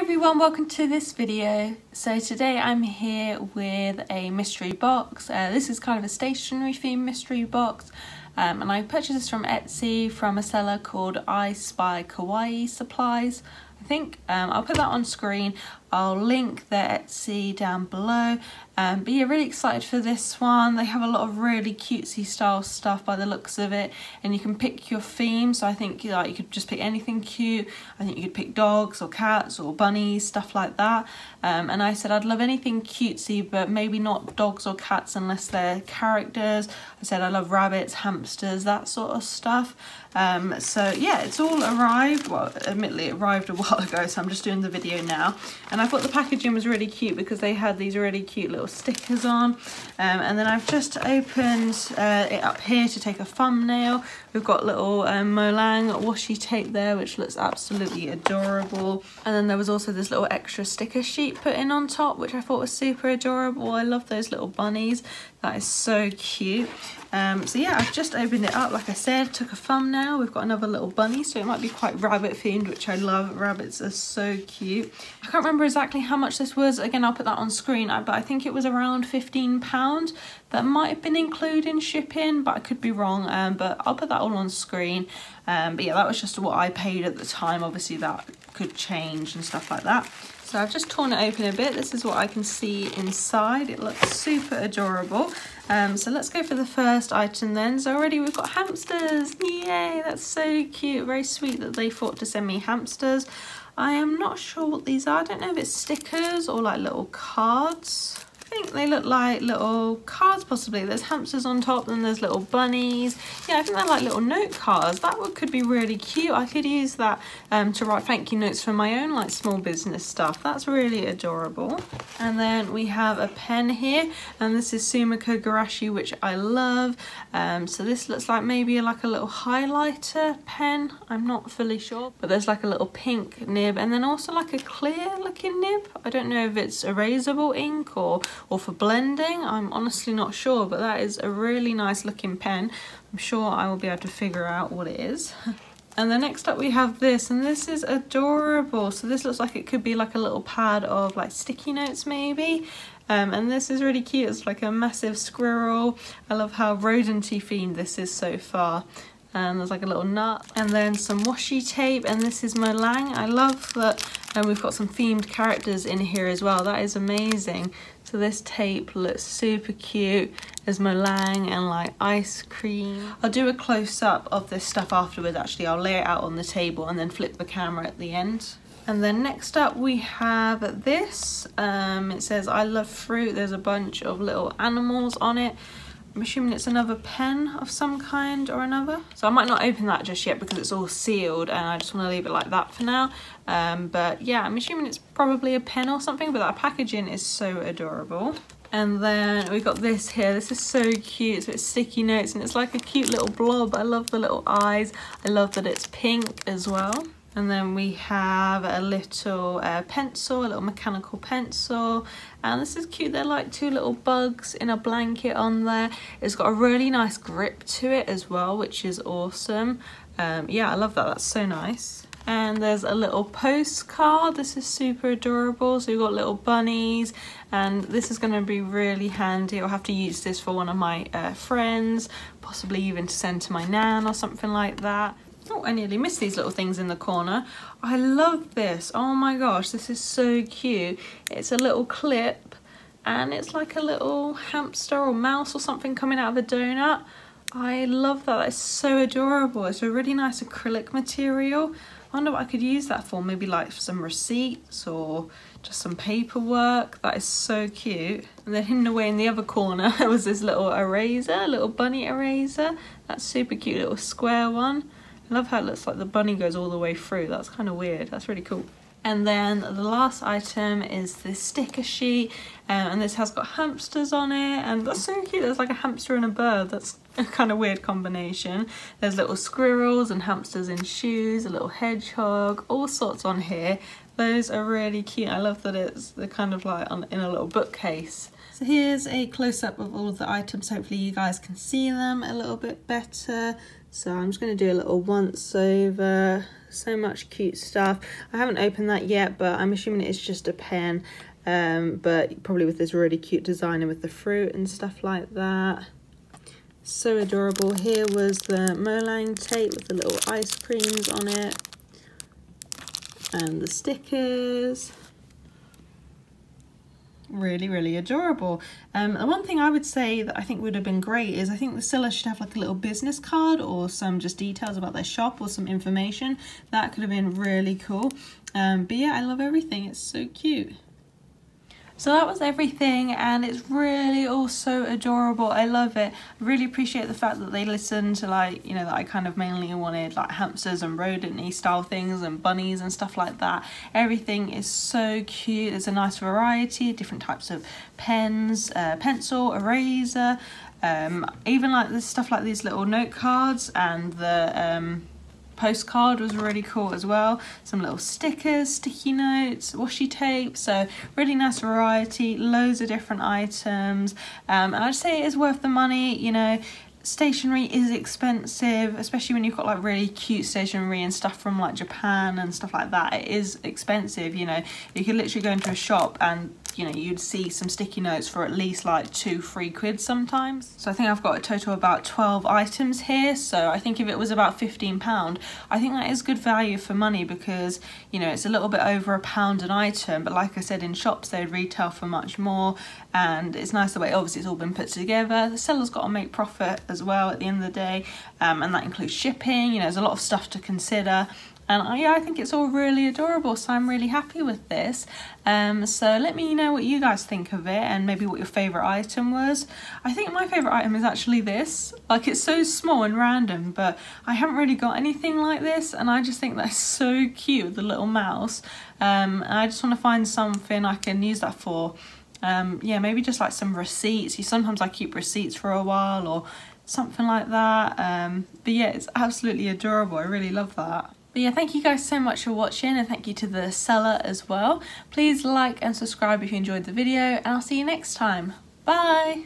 Hi everyone, welcome to this video. So today I'm here with a mystery box. This is kind of a stationery themed mystery box and I purchased this from Etsy from a seller called I Spy Kawaii Supplies, I think. I'll put that on screen. I'll link their Etsy down below. But yeah, really excited for this one. They have a lot of really cutesy style stuff by the looks of it, and you can pick your theme. So I think you could just pick anything cute. I think you could pick dogs or cats or bunnies, stuff like that. And I said I'd love anything cutesy, but maybe not dogs or cats unless they're characters. I said I love rabbits, hamsters, that sort of stuff. So yeah, it's all arrived. Well, admittedly it arrived a while ago, so I'm just doing the video now. And I thought the packaging was really cute because they had these really cute little stickers on. And then I've just opened it up here to take a thumbnail. We've got little Molang washi tape there, which looks absolutely adorable. And then there was also this little extra sticker sheet put in on top, which I thought was super adorable. I love those little bunnies. That is so cute. So yeah, I've just opened it up, like I said, took a thumbnail. We've got another little bunny, so it might be quite rabbit themed, which I love. Rabbits are so cute. I can't remember exactly how much this was. Again, I'll put that on screen, but I think it was around £15. That might have been including shipping, but I could be wrong. But I'll put that all on screen. But yeah, that was just what I paid at the time. Obviously that could change and stuff like that. So I've just torn it open a bit. This is what I can see inside. It looks super adorable. So let's go for the first item then. So already we've got hamsters. Yay, that's so cute. Very sweet that they thought to send me hamsters. I am not sure what these are. I don't know if it's stickers or like little cards. I think they look like little cards possibly. There's hamsters on top and there's little bunnies. Yeah, I think they're like little note cards. That one could be really cute. I could use that to write thank you notes for my own like small business stuff. That's really adorable. And then we have a pen here, and this is Sumikko Gurashi, which I love. So this looks like maybe like a little highlighter pen. I'm not fully sure, but there's like a little pink nib and then also like a clear looking nib. I don't know if it's erasable ink or for blending. I'm honestly not sure, but that is a really nice looking pen. I'm sure I will be able to figure out what it is. And then next up we have this, and this is adorable. So this looks like it could be like a little pad of like sticky notes maybe. And this is really cute. It's like a massive squirrel. I love how rodent-y themed this is so far. And there's like a little nut and then some washi tape, and this is Molang. I love that we've got some themed characters in here as well. That is amazing. So this tape looks super cute. There's Molang and like ice cream. I'll do a close up of this stuff afterwards actually. I'll lay it out on the table and then flip the camera at the end. And then next up we have this. It says I love fruit. There's a bunch of little animals on it. I'm assuming it's another pen of some kind or another. So I might not open that just yet because it's all sealed and I just want to leave it like that for now. But yeah, I'm assuming it's probably a pen or something, but that packaging is so adorable. And then we got this here. This is so cute. So it's sticky notes and it's like a cute little blob. I love the little eyes. I love that it's pink as well. And then we have a little pencil, a little mechanical pencil. And this is cute. They're like two little bugs in a blanket on there. It's got a really nice grip to it as well, which is awesome. Yeah, I love that. That's so nice. And there's a little postcard. This is super adorable. So we've got little bunnies, and this is going to be really handy. I'll have to use this for one of my friends, possibly even to send to my nan or something like that. Oh, I nearly missed these little things in the corner. I love this. Oh my gosh, this is so cute. It's a little clip and it's like a little hamster or mouse or something coming out of a donut. I love that. That's so adorable. It's a really nice acrylic material. I wonder what I could use that for. Maybe like some receipts or just some paperwork. That is so cute. And then hidden away in the other corner there was this little eraser, little bunny eraser. That's super cute, little square one. I love how it looks like the bunny goes all the way through. That's kind of weird. That's really cool. And then the last item is this sticker sheet, and this has got hamsters on it, and that's so cute. There's like a hamster and a bird. That's a kind of weird combination. There's little squirrels and hamsters in shoes, a little hedgehog, all sorts on here. Those are really cute. I love that it's the kind of like in a little bookcase. So here's a close-up of all of the items. Hopefully you guys can see them a little bit better. So I'm just going to do a little once over. So much cute stuff. I haven't opened that yet, but I'm assuming it's just a pen, but probably with this really cute design and with the fruit and stuff like that. So adorable. Here was the Molang tape with the little ice creams on it and the stickers. Really, really adorable. The one thing I would say that I think would have been great is I think the seller should have like a little business card or some just details about their shop or some information. That could have been really cool. But yeah, I love everything. It's so cute. So that was everything, and it's really also adorable. I love it. I really appreciate the fact that they listened to, like, you know, that I kind of mainly wanted like hamsters and rodent-y style things and bunnies and stuff like that. Everything is so cute. There's a nice variety, different types of pens, pencil, eraser, even like this stuff like these little note cards, and the postcard was really cool as well. Some little stickers, sticky notes, washi tape. So really nice variety, loads of different items. And I'd say it is worth the money. You know, stationery is expensive, especially when you've got like really cute stationery and stuff from like Japan and stuff like that. It is expensive. You know, you could literally go into a shop and, you know, you'd see some sticky notes for at least like 2-3 quid sometimes. So I think I've got a total of about 12 items here, so I think if it was about £15, I think that is good value for money, because, you know, it's a little bit over £1 an item, but like I said, in shops they would retail for much more. And it's nice the way obviously it's all been put together. The seller's got to make profit as well at the end of the day, and that includes shipping. You know, there's a lot of stuff to consider. And yeah, I think it's all really adorable, so I'm really happy with this. So let me know what you guys think of it, and maybe what your favourite item was. I think my favourite item is actually this. Like, it's so small and random, but I haven't really got anything like this, and I just think that's so cute, the little mouse. And I just want to find something I can use that for. Yeah, maybe just like some receipts. Sometimes I keep receipts for a while or something like that. But yeah, it's absolutely adorable. I really love that. But yeah, thank you guys so much for watching, and thank you to the seller as well. Please like and subscribe if you enjoyed the video, and I'll see you next time. Bye!